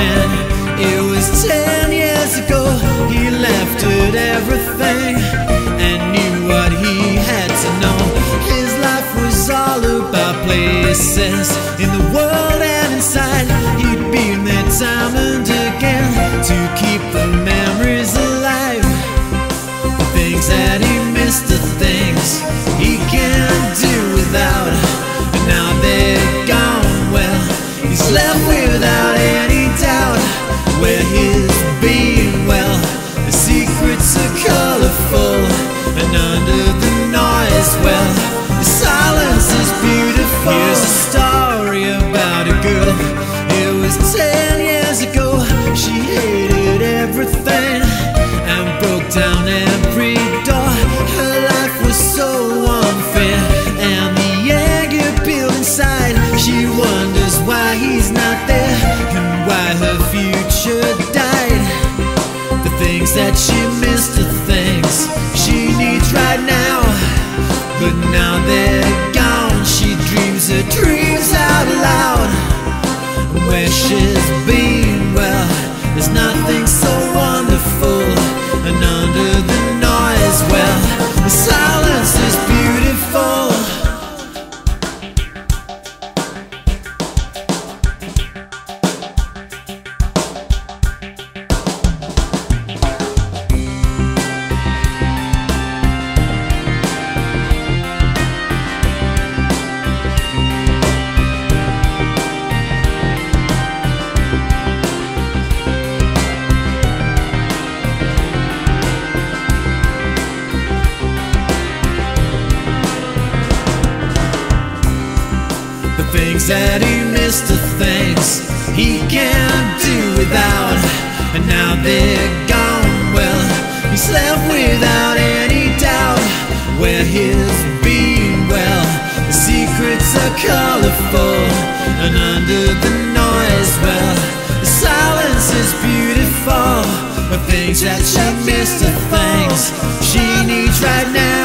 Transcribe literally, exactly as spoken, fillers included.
man. It was ten years ago. He left at everything and knew what he had to know. His life was all about places in the world and inside. He'd been there time and again to keep the memories alive, the things that he missed, the things he can't do without. And now they're gone, well, he's left without any doubt where his being, well, the secrets are colorful, and under the noise, well, the silence is beautiful. Here's a story about a girl. It was ten years ago. She hated everything and broke down every door. Her life was so unfair, and the anger built inside. She wonders why he's not there and why her future died. The things that she missed, the things she needs right now, but now they're gone. She dreams her dreams out loud. Where she's been, well, there's nothing so wonderful, and under the noise, well, the silence is beautiful. Things that he missed, the things he can't do without, and now they're gone, well, he's left without any doubt where his being, well, the secrets are colorful, and under the noise, well, the silence is beautiful. The things that she missed, the things she needs right now,